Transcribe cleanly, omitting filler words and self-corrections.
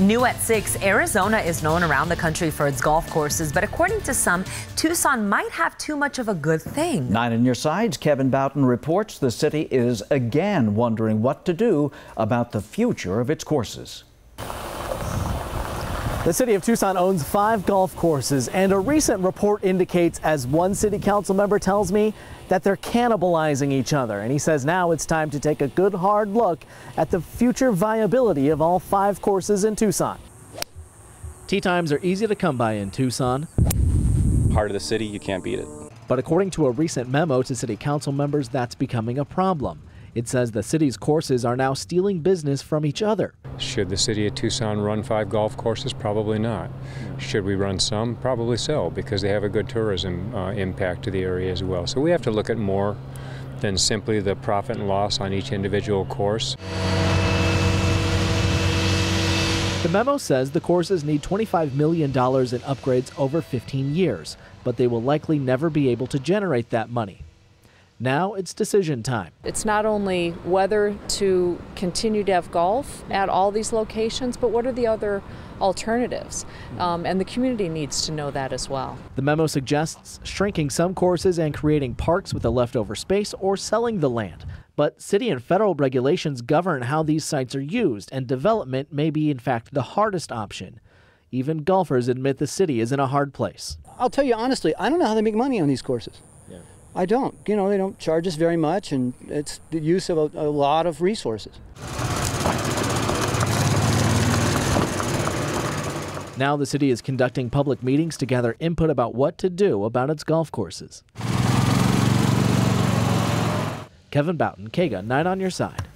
New at 6, Arizona is known around the country for its golf courses, but according to some, Tucson might have too much of a good thing. 9 on your side's Kevin Boughton reports the city is again wondering what to do about the future of its courses. The city of Tucson owns 5 golf courses, and a recent report indicates, as one city council member tells me, that they're cannibalizing each other. And he says now it's time to take a good hard look at the future viability of all 5 courses in Tucson. Tee times are easy to come by in Tucson. Heart of the city, you can't beat it. But according to a recent memo to city council members, that's becoming a problem. It says the city's courses are now stealing business from each other. Should the city of Tucson run 5 golf courses? Probably not. Should we run some? Probably so, because they have a good tourism impact to the area as well. So we have to look at more than simply the profit and loss on each individual course. The memo says the courses need $25 million in upgrades over 15 years, but they will likely never be able to generate that money. Now it's decision time. It's not only whether to continue to have golf at all these locations, but what are the other alternatives? And the community needs to know that as well. The memo suggests shrinking some courses and creating parks with the leftover space or selling the land. But city and federal regulations govern how these sites are used, and development may be, in fact, the hardest option. Even golfers admit the city is in a hard place. I'll tell you honestly, I don't know how they make money on these courses. I don't. You know, they don't charge us very much, and it's the use of a lot of resources. Now the city is conducting public meetings to gather input about what to do about its golf courses. Kevin Boughton, KGUN9 on your side.